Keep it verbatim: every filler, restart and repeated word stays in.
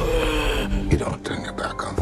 You don't turn your back on